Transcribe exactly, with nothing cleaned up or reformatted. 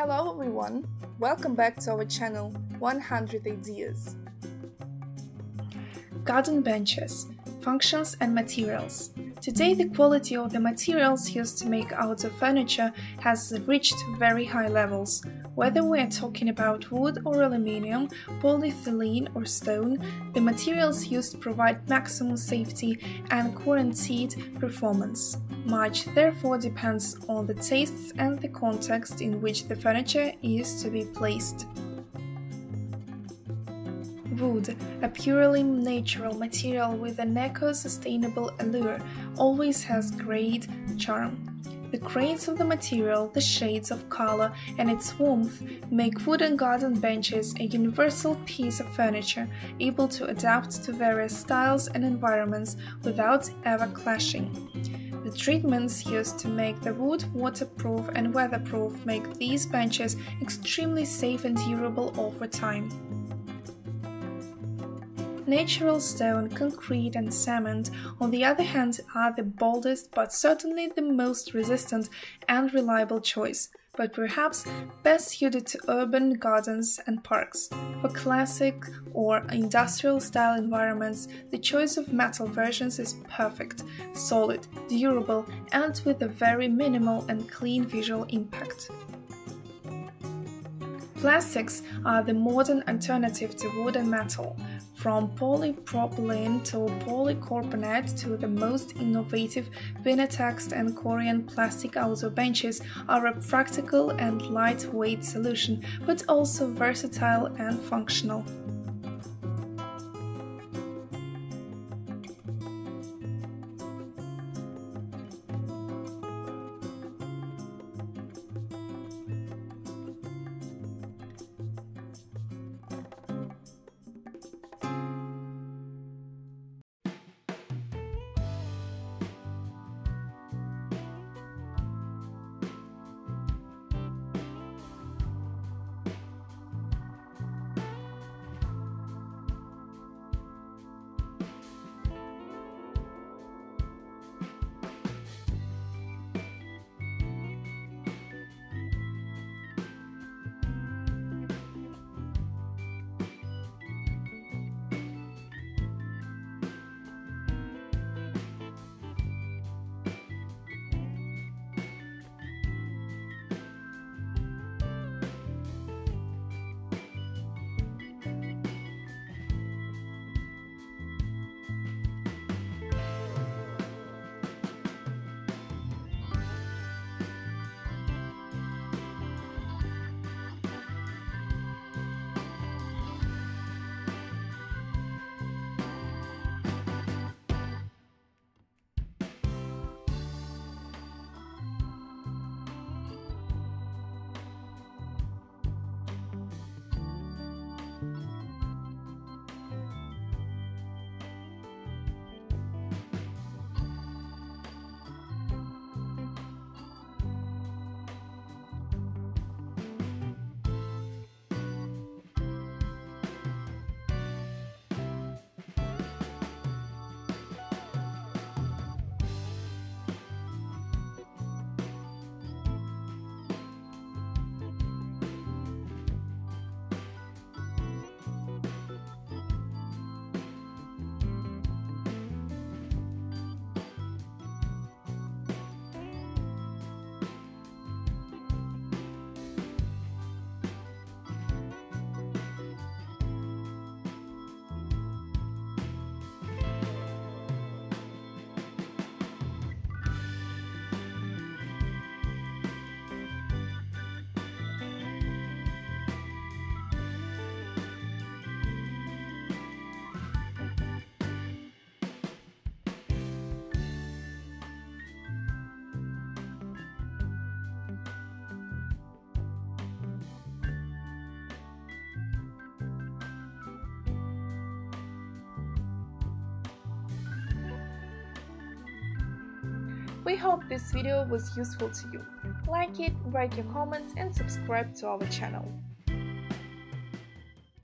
Hello everyone, welcome back to our channel one hundred ideas. Garden benches, functions and materials. Today the quality of the materials used to make outdoor furniture has reached very high levels. Whether we are talking about wood or aluminium, polyethylene or stone, the materials used provide maximum safety and guaranteed performance. Much therefore depends on the tastes and the context in which the furniture is to be placed. Wood, a purely natural material with an eco-sustainable allure, always has great charm. The grains of the material, the shades of color and its warmth make wooden garden benches a universal piece of furniture, able to adapt to various styles and environments without ever clashing. The treatments used to make the wood waterproof and weatherproof make these benches extremely safe and durable over time. Natural stone, concrete and cement, on the other hand, are the boldest but certainly the most resistant and reliable choice, but perhaps best suited to urban gardens and parks. For classic or industrial style environments, the choice of metal versions is perfect, solid, durable and with a very minimal and clean visual impact. Plastics are the modern alternative to wood and metal. From polypropylene to polycarbonate to the most innovative Vinytex and Corian plastic outdoor benches are a practical and lightweight solution, but also versatile and functional. We hope this video was useful to you. Like it, write your comments and subscribe to our channel.